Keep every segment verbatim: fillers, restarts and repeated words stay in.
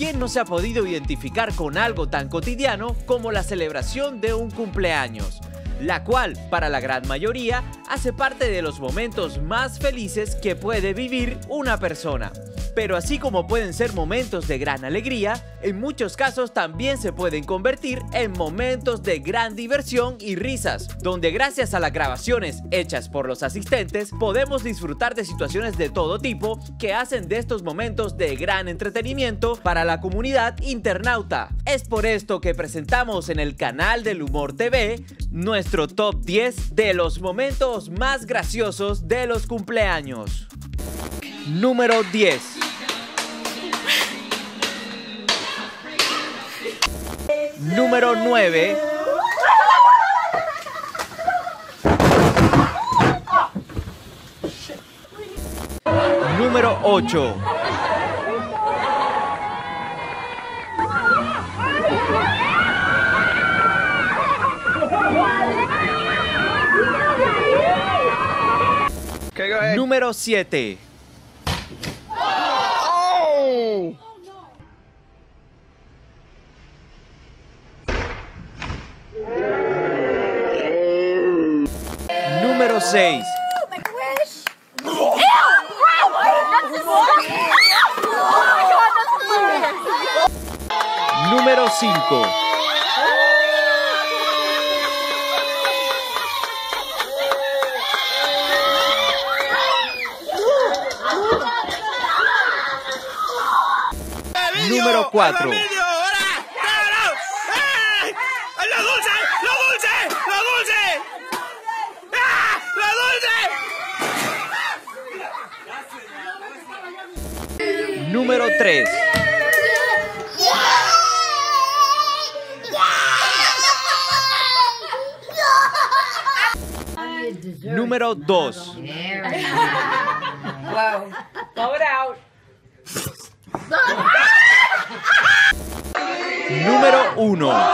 ¿Quién no se ha podido identificar con algo tan cotidiano como la celebración de un cumpleaños? La cual, para la gran mayoría, hace parte de los momentos más felices que puede vivir una persona. Pero así como pueden ser momentos de gran alegría, en muchos casos también se pueden convertir en momentos de gran diversión y risas, donde gracias a las grabaciones hechas por los asistentes, podemos disfrutar de situaciones de todo tipo que hacen de estos momentos de gran entretenimiento para la comunidad internauta. Es por esto que presentamos en el canal del Humor T V nuestro top diez de los momentos más graciosos de los cumpleaños. Número diez. Número nueve. Número ocho. Número siete. Número seis. Número cinco. Número cuatro. Número tres. Número dos. Número uno.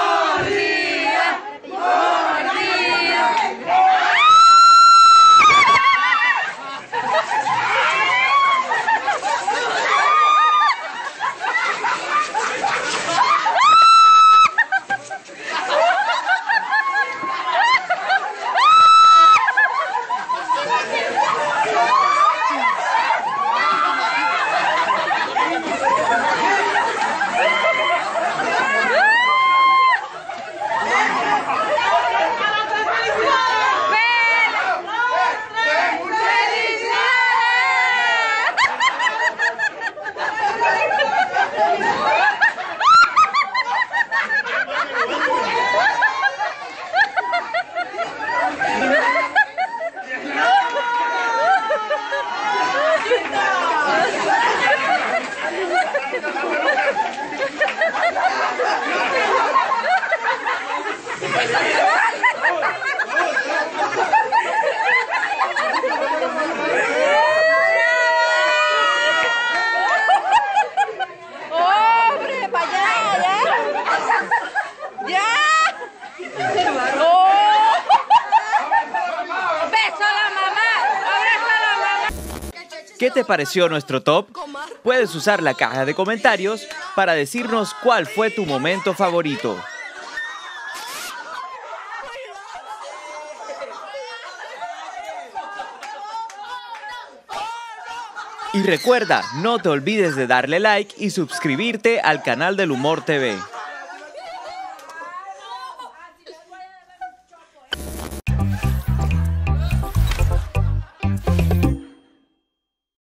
¿Qué te pareció nuestro top? Puedes usar la caja de comentarios para decirnos cuál fue tu momento favorito. Y recuerda, no te olvides de darle like y suscribirte al canal del Humor T V.